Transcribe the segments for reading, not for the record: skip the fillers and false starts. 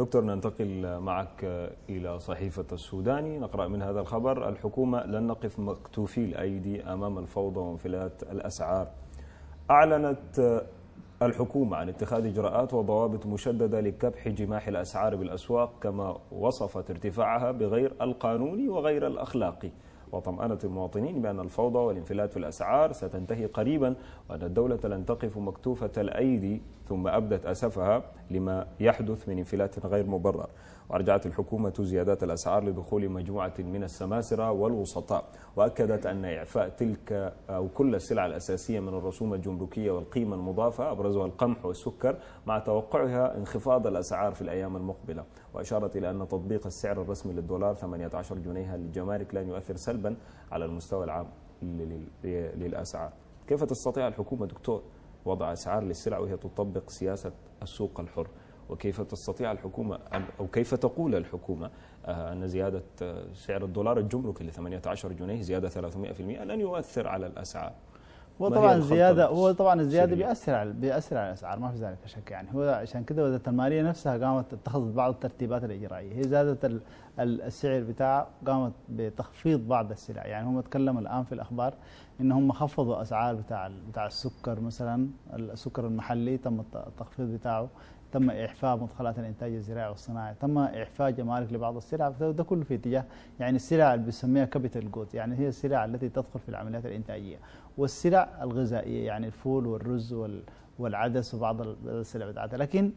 دكتور، ننتقل معك إلى صحيفة السوداني، نقرأ من هذا الخبر: الحكومة لن نقف مكتوفي الأيدي أمام الفوضى وانفلات الأسعار. أعلنت الحكومة عن اتخاذ إجراءات وضوابط مشددة لكبح جماح الأسعار بالأسواق، كما وصفت ارتفاعها بغير القانوني وغير الأخلاقي، وطمأنت المواطنين بأن الفوضى والانفلات في الأسعار ستنتهي قريبا وأن الدولة لن تقف مكتوفة الأيدي. ثم أبدت أسفها لما يحدث من انفلات غير مبرر، وأرجعت الحكومة زيادات الأسعار لدخول مجموعة من السماسرة والوسطاء، وأكدت أن إعفاء تلك أو كل السلع الأساسية من الرسوم الجمركية والقيمة المضافة أبرزها القمح والسكر، مع توقعها انخفاض الأسعار في الأيام المقبلة. وأشارت إلى أن تطبيق السعر الرسمي للدولار 18 جنيها للجمارك لن يؤثر سلبا على المستوى العام للأسعار. كيف تستطيع الحكومة دكتور وضع أسعار للسلع وهي تطبق سياسة السوق الحر؟ وكيف تستطيع الحكومة أو كيف تقول الحكومة أن زيادة سعر الدولار الجمركي ل 18 جنيه زيادة 300% لن يؤثر على الأسعار؟ هو طبعا الزيادة بيأثر على الأسعار، ما في ذلك شك. يعني هو عشان كده وزارة المالية نفسها قامت اتخذت بعض الترتيبات الإجرائية، هي زادت السعر بتاعها، قامت بتخفيض بعض السلع. يعني هم تكلموا الآن في الأخبار إن هم خفضوا أسعار بتاع السكر مثلا، السكر المحلي تم التخفيض بتاعه، تم إعفاء مدخلات الإنتاج الزراعي والصناعي، تم إعفاء جمارك لبعض السلع، ده كله في اتجاه يعني السلع اللي بنسميها كابيتال جودز، يعني هي السلع التي تدخل في العمليات الإنتاجية، والسلع الغذائية يعني الفول والرز والعدس وبعض السلع بتاعتها. لكن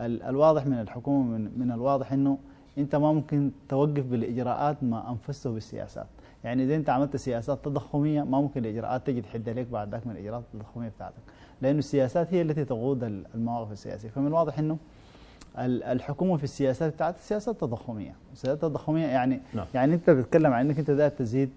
الواضح من الحكومة من الواضح إنه أنت ما ممكن توقف بالإجراءات ما أنفذته بالسياسات. يعني إذا أنت عملت سياسات تضخمية ما ممكن الإجراءات تجي تحد عليك بعد ذاك من الإجراءات التضخمية بتاعتك، لأن السياسات هي التي تقود المواقف السياسية. فمن الواضح إنه الحكومة في السياسات بتاعتها سياسات تضخمية، سياسات تضخمية يعني لا. يعني أنت بتتكلم عن إنك أنت داير تزيد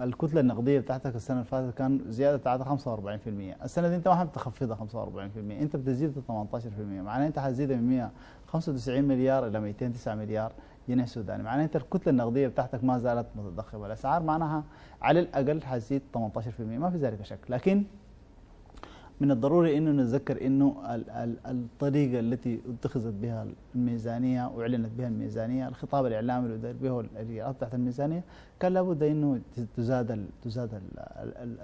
الكتلة النقدية بتاعتك. السنة اللي فاتت كان زيادة بتاعتها 45%، السنة دي أنت ما حتخفضها 45%، أنت بتزيد 18%، معناه أنت حتزيدها من 195 مليار إلى 209 مليار جنيه سوداني، معناه أنت الكتلة النقدية بتاعتك ما زالت متضخمة، الأسعار معناها على الأقل حتزيد 18%، ما في ذلك شك. لكن من الضروري انه نتذكر انه الطريقه التي اتخذت بها الميزانيه واعلنت بها الميزانيه، الخطاب الاعلامي اللي دار به الاجراءات تحت الميزانيه، كان لابد انه تزاد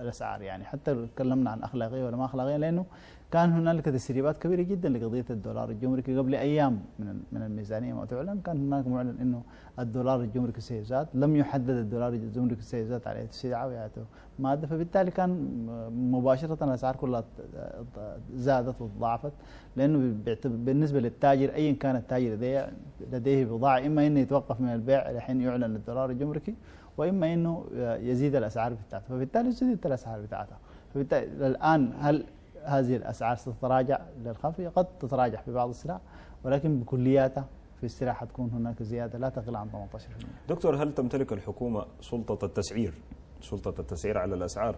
الاسعار. يعني حتى لو تكلمنا عن اخلاقيه ولا ما اخلاقيه، لانه كان هنالك تسريبات كبيره جدا لقضيه الدولار الجمركي قبل ايام من الميزانيه ما تعلن، كان هناك معلن انه الدولار الجمركي سيزاد، لم يحدد الدولار الجمركي سيزاد على اي سلعه وعلى اي ماده، فبالتالي كان مباشره الاسعار كلها زادت وتضاعفت، لانه بالنسبه للتاجر ايا كان التاجر لديه بضاعه، اما انه يتوقف من البيع لحين يعلن الدولار الجمركي، واما انه يزيد الاسعار بتاعته، فبالتالي زادت الاسعار بتاعته. فبالتالي الان هل هذه الأسعار ستتراجع للخفي؟ قد تتراجع في بعض السلع، ولكن بكلياتها في السلع حتكون هناك زيادة لا تقل عن 18%. دكتور، هل تمتلك الحكومة سلطة التسعير على الأسعار؟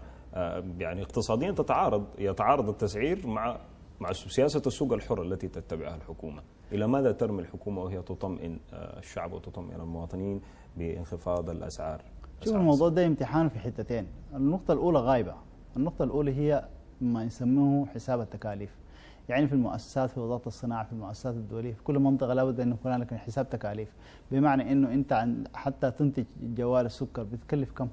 يعني اقتصاديا يتعارض التسعير مع سياسة السوق الحر التي تتبعها الحكومة. إلى ماذا ترمي الحكومة وهي تطمئن الشعب وتطمئن المواطنين بانخفاض الأسعار؟ شوف، الموضوع ده امتحان في حتتين. النقطة الأولى غايبة، النقطة الأولى هي ما يسموه حساب التكاليف. يعني في المؤسسات، في وزارة الصناعة، في المؤسسات الدولية، في كل منطقة لابد أن يكون لك حساب تكاليف، بمعنى أنه أنت حتى تنتج جوال السكر بتكلف كم،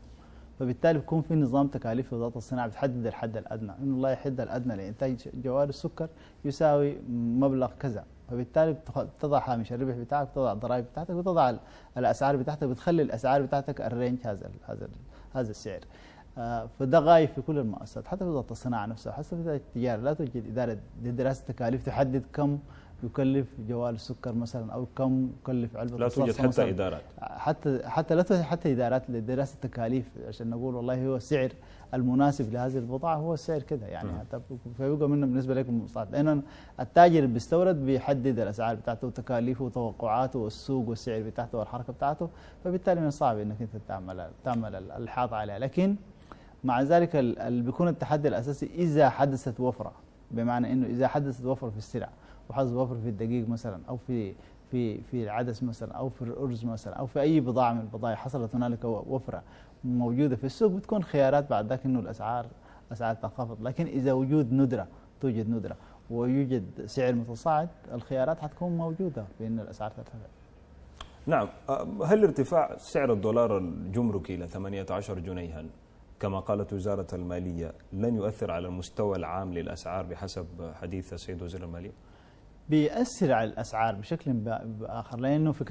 فبالتالي بيكون في نظام تكاليف في وزارة الصناعة بتحدد الحد الأدنى، إنه الله يحد الأدنى لإنتاج جوال السكر يساوي مبلغ كذا، فبالتالي بتضع هامش الربح بتاعك، بتضع الضرائب بتاعتك، بتضع الأسعار بتاعتك، بتخلي الأسعار بتاعتك الرينج هذا السعر. فده غايب في كل المؤسسات، حتى في وزارة الصناعة نفسها، حتى في وزارة التجارة لا توجد إدارة لدراسة التكاليف تحدد كم يكلف جوال السكر مثلا، أو كم يكلف علبة الصلصة، لا توجد حتى مثلاً إدارات، حتى لا توجد حتى إدارات لدراسة التكاليف عشان نقول والله هو السعر المناسب لهذه البضاعة هو السعر كذا. يعني حتى فيبقى منه بالنسبة لكم المصادر، لأن التاجر اللي بيستورد بيحدد الأسعار بتاعته وتكاليفه وتوقعاته والسوق والسعر بتاعته والحركة بتاعته، فبالتالي من الصعب إنك أنت تعمل الحاط عليها. لكن مع ذلك بيكون التحدي الأساسي إذا حدثت وفرة، بمعنى إنه إذا حدثت وفرة في السلع، وحدثت وفرة في الدقيق مثلا، أو في العدس مثلا، أو في الأرز مثلا، أو في أي بضاعة من البضائع، حصلت هنالك وفرة موجودة في السوق، بتكون خيارات بعد ذاك إنه الأسعار تنخفض. لكن إذا توجد ندرة، ويوجد سعر متصاعد الخيارات حتكون موجودة بأن الأسعار ترتفع. نعم، هل ارتفاع سعر الدولار الجمركي إلى 18 جنيها كما قالت وزارة المالية لن يؤثر على المستوى العام للأسعار بحسب حديث السيد وزير المالية؟ بيأثر على الأسعار بشكل آخر، لأنه في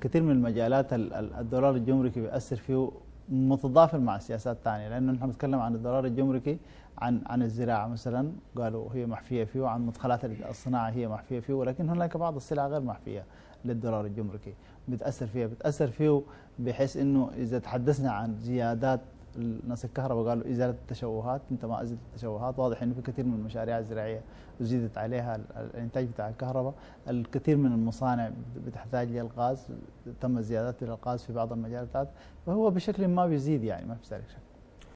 كثير من المجالات الدولار الجمركي بيأثر فيه متضافر مع السياسات الثانية، لأنه نحن نتكلم عن الدولار الجمركي عن الزراعة مثلا قالوا هي محفية فيه، وعن مدخلات الصناعة هي محفية فيه، ولكن هناك بعض السلع غير محفية للدولار الجمركي بتأثر فيه بحيث إنه إذا تحدثنا عن زيادات ناس الكهرباء قالوا إزالة التشوهات، أنت ما أزلت التشوهات، واضح إنه في كثير من المشاريع الزراعية زيدت عليها الإنتاج بتاع الكهرباء، الكثير من المصانع بتحتاج للغاز، تم الزيادات للغاز في بعض المجالات، فهو بشكل ما بيزيد يعني ما في ذلك شك.